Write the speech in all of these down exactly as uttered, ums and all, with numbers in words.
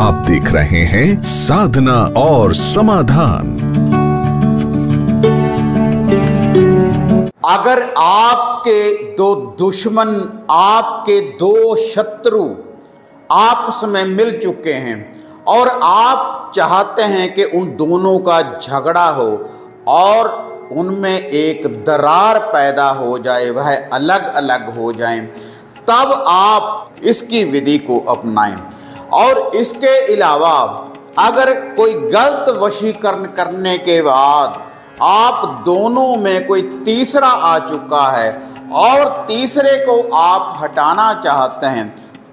आप देख रहे हैं साधना और समाधान। अगर आपके दो दुश्मन, आपके दो शत्रु आपस में मिल चुके हैं और आप चाहते हैं कि उन दोनों का झगड़ा हो और उनमें एक दरार पैदा हो जाए, वह अलग अलग हो जाएं, तब आप इसकी विधि को अपनाएं। और इसके अलावा अगर कोई गलत वशीकरण करने के बाद आप दोनों में कोई तीसरा आ चुका है और तीसरे को आप हटाना चाहते हैं,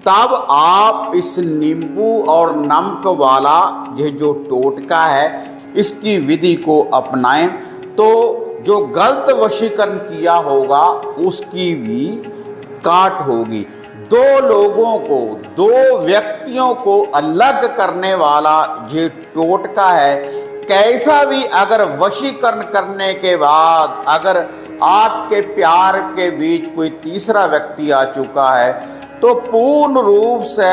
तब आप इस नींबू और नमक वाला ये जो टोटका है इसकी विधि को अपनाएं, तो जो गलत वशीकरण किया होगा उसकी भी काट होगी। दो लोगों को, दो व्यक्तियों को अलग करने वाला ये टोटका है। कैसा भी अगर वशीकरण करने के बाद अगर आपके प्यार के बीच कोई तीसरा व्यक्ति आ चुका है तो पूर्ण रूप से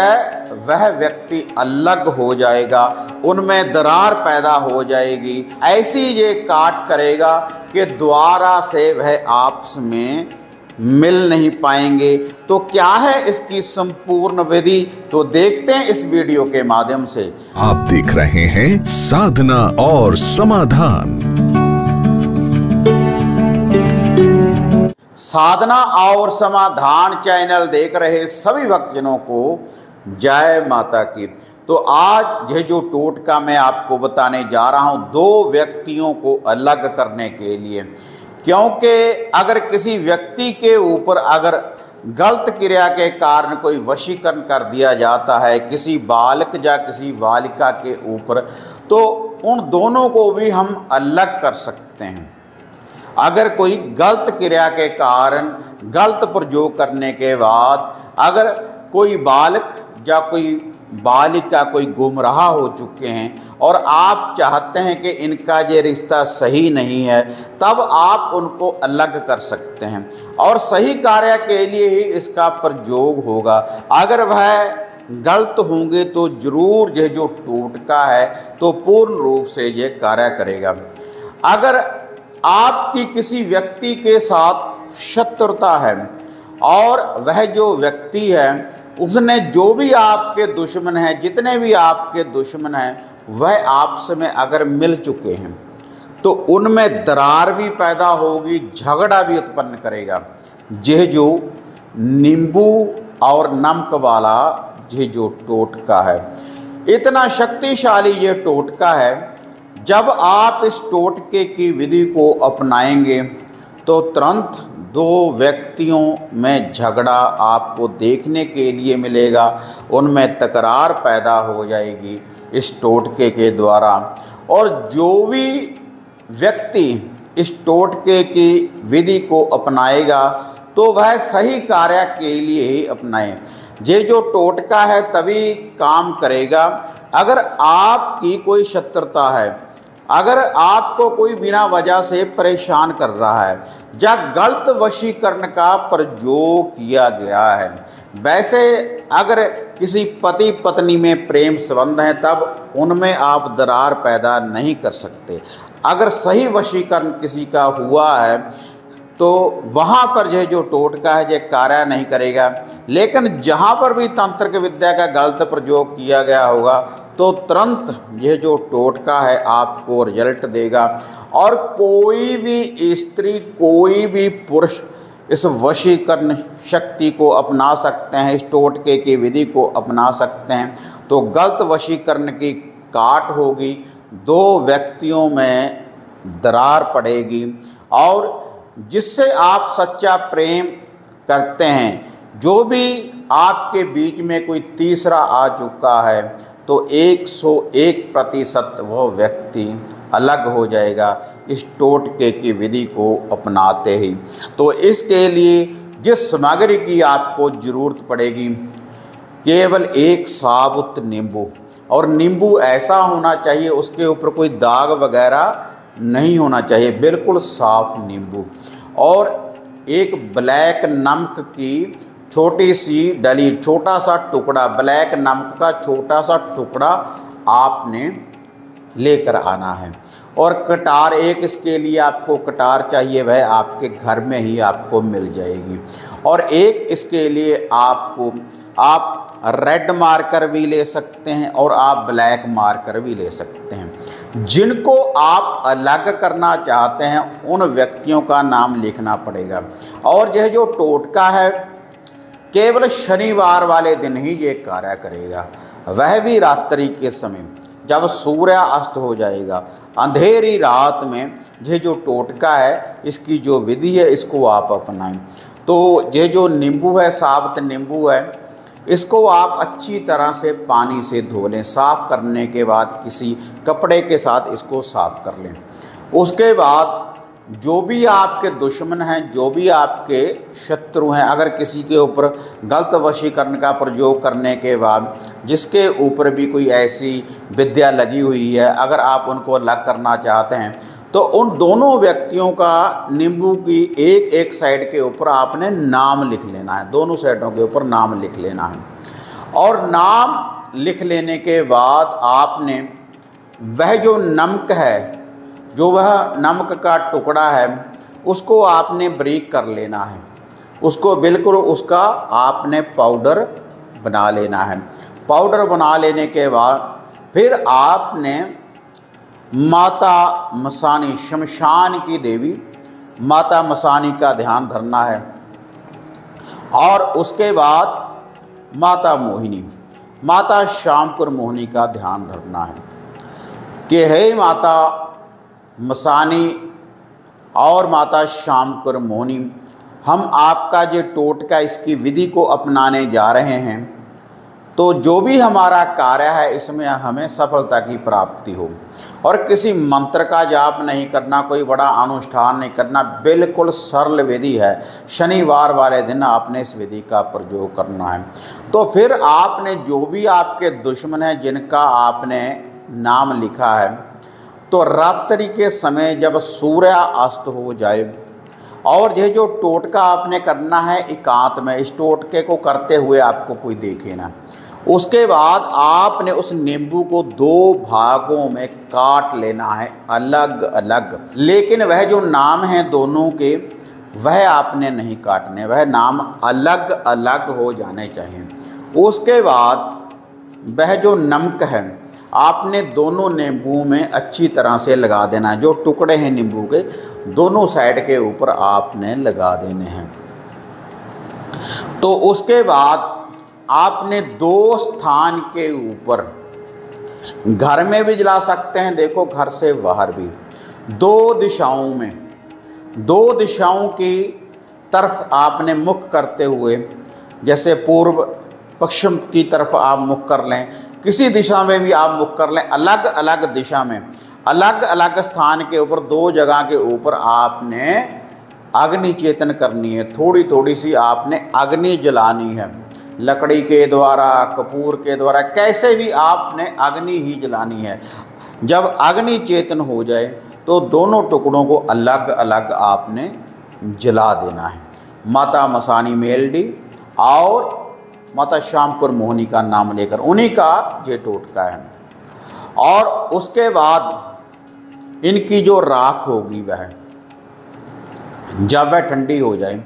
वह व्यक्ति अलग हो जाएगा, उनमें दरार पैदा हो जाएगी। ऐसी ये काट करेगा कि द्वारा से वह आपस में मिल नहीं पाएंगे। तो क्या है इसकी संपूर्ण विधि, तो देखते हैं इस वीडियो के माध्यम से। आप देख रहे हैं साधना और समाधान। साधना और समाधान चैनल देख रहे सभी भक्तजनों को जय माता की। तो आज ये जो टोटका मैं आपको बताने जा रहा हूँ दो व्यक्तियों को अलग करने के लिए, क्योंकि अगर किसी व्यक्ति के ऊपर अगर गलत क्रिया के कारण कोई वशीकरण कर दिया जाता है किसी बालक या किसी बालिका के ऊपर, तो उन दोनों को भी हम अलग कर सकते हैं। अगर कोई गलत क्रिया के कारण, गलत प्रयोग करने के बाद अगर कोई बालक या कोई बालिका कोई गुमराह हो चुके हैं और आप चाहते हैं कि इनका ये रिश्ता सही नहीं है, तब आप उनको अलग कर सकते हैं और सही कार्य के लिए ही इसका प्रयोग होगा। अगर वह गलत होंगे तो जरूर यह जो टोटका है तो पूर्ण रूप से ये कार्य करेगा। अगर आपकी किसी व्यक्ति के साथ शत्रुता है और वह जो व्यक्ति है उसने जो भी आपके दुश्मन हैं, जितने भी आपके दुश्मन हैं वह आपस में अगर मिल चुके हैं तो उनमें दरार भी पैदा होगी, झगड़ा भी उत्पन्न करेगा। यह जो नींबू और नमक वाला यह जो टोटका है, इतना शक्तिशाली ये टोटका है। जब आप इस टोटके की विधि को अपनाएंगे तो तुरंत दो व्यक्तियों में झगड़ा आपको देखने के लिए मिलेगा, उनमें तकरार पैदा हो जाएगी इस टोटके के द्वारा। और जो भी व्यक्ति इस टोटके की विधि को अपनाएगा तो वह सही कार्य के लिए ही अपनाए। ये जो टोटका है तभी काम करेगा अगर आपकी कोई शत्रुता है, अगर आपको कोई बिना वजह से परेशान कर रहा है या गलत वशीकरण का प्रयोग किया गया है। वैसे अगर किसी पति पत्नी में प्रेम संबंध है तब उनमें आप दरार पैदा नहीं कर सकते। अगर सही वशीकरण किसी का हुआ है तो वहाँ पर यह जो टोटका है यह कार्य नहीं करेगा। लेकिन जहाँ पर भी तांत्रिक विद्या का गलत प्रयोग किया गया होगा तो तुरंत यह जो टोटका है आपको रिजल्ट देगा। और कोई भी स्त्री, कोई भी पुरुष इस वशीकरण शक्ति को अपना सकते हैं, इस टोटके की विधि को अपना सकते हैं। तो गलत वशीकरण की काट होगी, दो व्यक्तियों में दरार पड़ेगी। और जिससे आप सच्चा प्रेम करते हैं, जो भी आपके बीच में कोई तीसरा आ चुका है तो एक सौ एक प्रतिशत वह व्यक्ति अलग हो जाएगा इस टोटके की विधि को अपनाते ही। तो इसके लिए जिस सामग्री की आपको ज़रूरत पड़ेगी, केवल एक साबुत नींबू, और नींबू ऐसा होना चाहिए उसके ऊपर कोई दाग वगैरह नहीं होना चाहिए, बिल्कुल साफ नींबू। और एक ब्लैक नमक की छोटी सी डली, छोटा सा टुकड़ा, ब्लैक नमक का छोटा सा टुकड़ा आपने लेकर आना है। और कटार एक इसके लिए आपको कटार चाहिए, वह आपके घर में ही आपको मिल जाएगी। और एक इसके लिए आपको आप रेड मार्कर भी ले सकते हैं और आप ब्लैक मार्कर भी ले सकते हैं। जिनको आप अलग करना चाहते हैं उन व्यक्तियों का नाम लिखना पड़ेगा। और यह जो टोटका है केवल शनिवार वाले दिन ही ये कार्य करेगा, वह भी रात्रि के समय जब सूर्य अस्त हो जाएगा। अंधेरी रात में ये जो टोटका है इसकी जो विधि है इसको आप अपनाएं। तो ये जो नींबू है, साबुत नींबू है, इसको आप अच्छी तरह से पानी से धो लें। साफ़ करने के बाद किसी कपड़े के साथ इसको साफ कर लें। उसके बाद जो भी आपके दुश्मन हैं, जो भी आपके शत्रु हैं, अगर किसी के ऊपर गलत वशीकरण का प्रयोग करने के बाद जिसके ऊपर भी कोई ऐसी विद्या लगी हुई है, अगर आप उनको अलग करना चाहते हैं तो उन दोनों व्यक्तियों का नींबू की एक एक साइड के ऊपर आपने नाम लिख लेना है, दोनों साइडों के ऊपर नाम लिख लेना है। और नाम लिख लेने के बाद आपने वह जो नमक है, जो वह नमक का टुकड़ा है, उसको आपने ब्रेक कर लेना है, उसको बिल्कुल उसका आपने पाउडर बना लेना है। पाउडर बना लेने के बाद फिर आपने माता मसानी, शमशान की देवी माता मसानी का ध्यान धरना है। और उसके बाद माता मोहिनी, माता श्यामपुर मोहिनी का ध्यान धरना है कि हे माता मसानी और माता श्यामपुर मोहिनी, हम आपका जो टोटका इसकी विधि को अपनाने जा रहे हैं, तो जो भी हमारा कार्य है इसमें हमें सफलता की प्राप्ति हो। और किसी मंत्र का जाप नहीं करना, कोई बड़ा अनुष्ठान नहीं करना, बिल्कुल सरल विधि है। शनिवार वाले दिन आपने इस विधि का प्रयोग करना है। तो फिर आपने जो भी आपके दुश्मन हैं जिनका आपने नाम लिखा है, तो रात्रि के समय जब सूर्य अस्त हो जाए, और यह जो टोटका आपने करना है एकांत में, इस टोटके को करते हुए आपको कोई देखे ना। उसके बाद आपने उस नींबू को दो भागों में काट लेना है, अलग अलग। लेकिन वह जो नाम है दोनों के, वह आपने नहीं काटने, वह नाम अलग अलग हो जाने चाहिए। उसके बाद वह जो नमक है आपने दोनों नींबू में अच्छी तरह से लगा देना है। जो टुकड़े हैं नींबू के, दोनों साइड के ऊपर आपने लगा देने हैं। तो उसके बाद आपने दो स्थान के ऊपर, घर में भी जला सकते हैं, देखो घर से बाहर भी, दो दिशाओं में, दो दिशाओं की तरफ आपने मुख करते हुए, जैसे पूर्व पश्चिम की तरफ आप मुख कर लें, किसी दिशा में भी आप मुख कर लें, अलग अलग दिशा में, अलग अलग स्थान के ऊपर, दो जगह के ऊपर आपने अग्नि चेतन करनी है। थोड़ी थोड़ी सी आपने अग्नि जलानी है, लकड़ी के द्वारा, कपूर के द्वारा, कैसे भी आपने अग्नि ही जलानी है। जब अग्नि चेतन हो जाए तो दोनों टुकड़ों को अलग अलग आपने जला देना है। माता मसानी मेलडी और माता श्यामपुर मोहिनी का नाम लेकर, उन्हीं का ये टोटका है। और उसके बाद इनकी जो राख होगी वह जब वह ठंडी हो जाए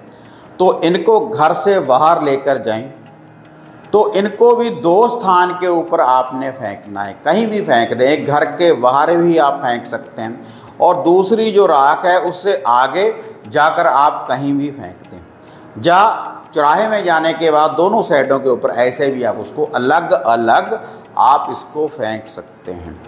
तो इनको घर से बाहर लेकर जाएं। तो इनको भी दो स्थान के ऊपर आपने फेंकना है, कहीं भी फेंक दें, एक घर के बाहर भी आप फेंक सकते हैं और दूसरी जो राख है उससे आगे जाकर आप कहीं भी फेंक दें। जा चौराहे में जाने के बाद दोनों साइडों के ऊपर ऐसे भी आप उसको अलग अलग आप इसको फेंक सकते हैं।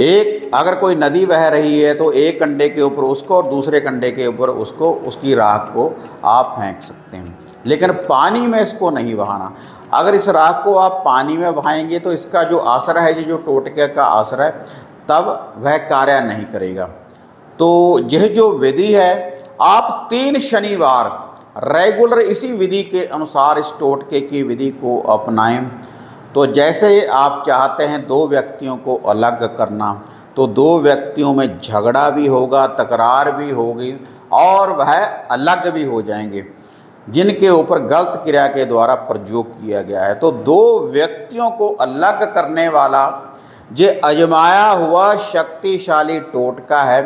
एक अगर कोई नदी बह रही है तो एक कंडे के ऊपर उसको और दूसरे कंडे के ऊपर उसको, उसकी राख को आप फेंक सकते हैं, लेकिन पानी में इसको नहीं बहाना। अगर इस राख को आप पानी में बहाएंगे तो इसका जो असर है, जो टोटके का असर है, तब वह कार्य नहीं करेगा। तो यह जो विधि है आप तीन शनिवार रेगुलर इसी विधि के अनुसार इस टोटके की विधि को अपनाएं। तो जैसे आप चाहते हैं दो व्यक्तियों को अलग करना, तो दो व्यक्तियों में झगड़ा भी होगा, तकरार भी होगी और वह अलग भी हो जाएंगे। जिनके ऊपर गलत क्रिया के द्वारा प्रयोग किया गया है। तो दो व्यक्तियों को अलग करने वाला जे अजमाया हुआ शक्तिशाली टोटका है,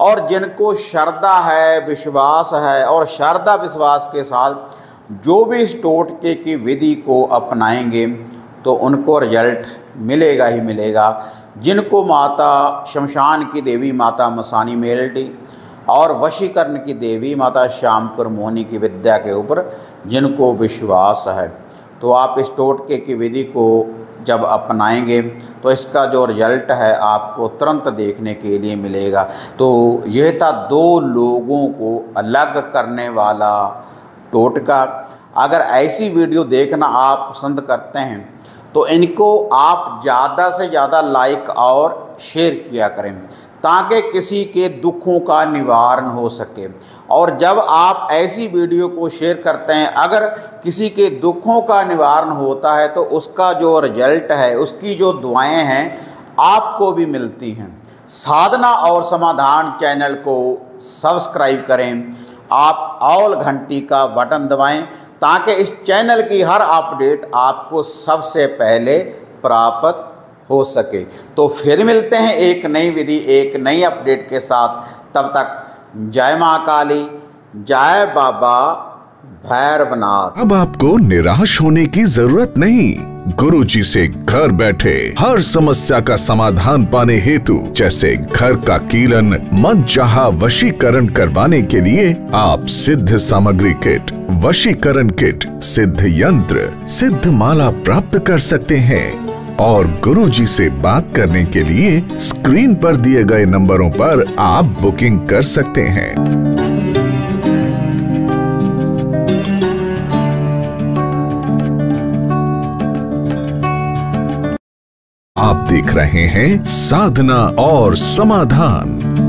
और जिनको श्रद्धा है, विश्वास है और श्रद्धा विश्वास के साथ जो भी इस टोटके की विधि को अपनाएंगे तो उनको रिजल्ट मिलेगा ही मिलेगा। जिनको माता शमशान की देवी माता मसानी मेल्डी और वशीकरण की देवी माता श्यामपुर मोहिनी की विद्या के ऊपर जिनको विश्वास है, तो आप इस टोटके की विधि को जब अपनाएंगे तो इसका जो रिजल्ट है आपको तुरंत देखने के लिए मिलेगा। तो यह था दो लोगों को अलग करने वाला टोटका। अगर ऐसी वीडियो देखना आप पसंद करते हैं तो इनको आप ज़्यादा से ज़्यादा लाइक और शेयर किया करें, ताकि किसी के दुखों का निवारण हो सके। और जब आप ऐसी वीडियो को शेयर करते हैं, अगर किसी के दुखों का निवारण होता है तो उसका जो रिजल्ट है, उसकी जो दुआएं हैं आपको भी मिलती हैं। साधना और समाधान चैनल को सब्सक्राइब करें, आप ऑल घंटी का बटन दबाएं, ताकि इस चैनल की हर अपडेट आपको सबसे पहले प्राप्त हो सके। तो फिर मिलते हैं एक नई विधि, एक नई अपडेट के साथ। तब तक जय माँ काली, जय बाबा भैरवनाथ। अब आपको निराश होने की जरूरत नहीं। गुरुजी से घर बैठे हर समस्या का समाधान पाने हेतु, जैसे घर का कीलन, मनचाहा वशीकरण करवाने के लिए आप सिद्ध सामग्री किट, वशीकरण किट, सिद्ध यंत्र, सिद्ध माला प्राप्त कर सकते हैं। और गुरुजी से बात करने के लिए स्क्रीन पर दिए गए नंबरों पर आप बुकिंग कर सकते हैं। आप देख रहे हैं साधना और समाधान।